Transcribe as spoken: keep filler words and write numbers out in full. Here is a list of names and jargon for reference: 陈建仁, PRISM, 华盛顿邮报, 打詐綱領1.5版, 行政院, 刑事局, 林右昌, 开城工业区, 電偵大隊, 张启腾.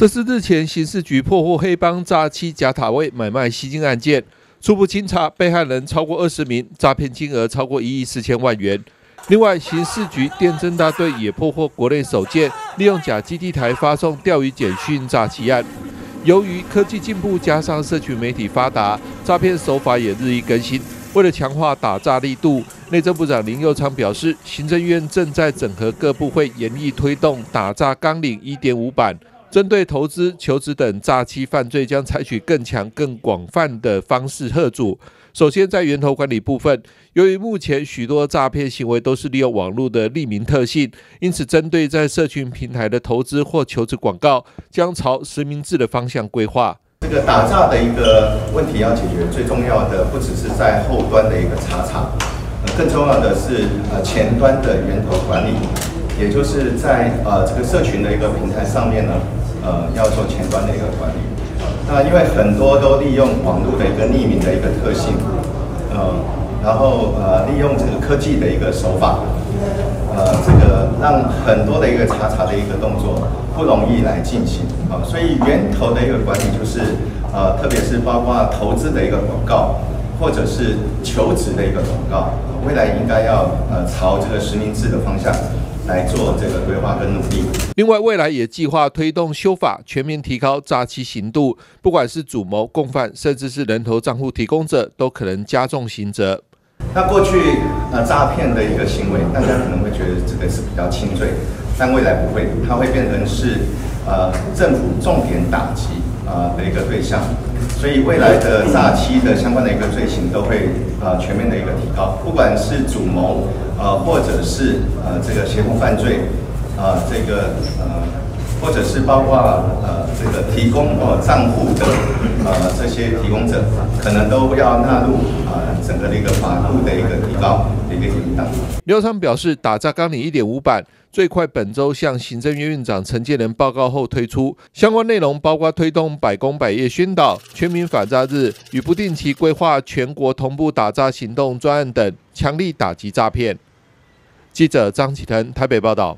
这是日前刑事局破获黑帮诈欺假塔位买卖吸金案件，初步清查被害人超过二十名，诈骗金额超过一亿四千万元。另外，刑事局电侦大队也破获国内首件利用假基地台发送钓鱼简讯诈欺案。由于科技进步加上社群媒体发达，诈骗手法也日益更新。为了强化打诈力度，内政部长林右昌表示，行政院正在整合各部会，研议推动打诈纲领 一点五 版。 针对投资、求职等诈欺犯罪，将采取更强、更广泛的方式遏阻。首先，在源头管理部分，由于目前许多诈骗行为都是利用网络的匿名特性，因此针对在社群平台的投资或求职广告，将朝实名制的方向规划。这个打诈的一个问题要解决，最重要的不只是在后端的一个查查，更重要的是呃前端的源头管理，也就是在呃这个社群的一个平台上面呢。 呃，要做前端的一个管理。那因为很多都利用网络的一个匿名的一个特性，呃，然后呃，利用这个科技的一个手法，呃，这个让很多的一个查查的一个动作不容易来进行啊、呃。所以源头的一个管理就是呃，特别是包括投资的一个广告，或者是求职的一个广告，未来应该要呃朝这个实名制的方向。 来做这个规划跟努力。另外，未来也计划推动修法，全面提高诈欺刑度，不管是主谋、共犯，甚至是人头账户提供者，都可能加重刑责。那过去呃诈骗的一个行为，大家可能会觉得这个是比较轻罪，但未来不会，它会变成是呃政府重点打击啊、呃、的一个对象。 所以未来的诈欺的相关的一个罪行都会呃全面的一个提高，不管是主谋呃或者是呃这个协同犯罪啊、呃、这个呃或者是包括呃这个提供呃账户的呃这些提供者，可能都要纳入呃整个的一个法律的一个提高的一个引导。林右昌表示，打诈纲领 一点五 版。 最快本周向行政院院长陈建仁报告后推出，相关内容包括推动百工百业宣导、全民反诈日与不定期规划全国同步打诈行动专案等，强力打击诈骗。记者张启腾台北报道。